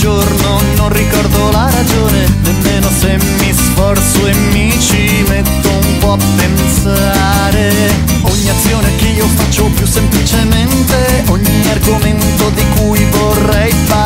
giorno non ricordo la ragione, nemmeno se mi sforzo e mi ci metto un po' a pensare. Ogni azione che io faccio più semplicemente, ogni argomento di cui vorrei parlare,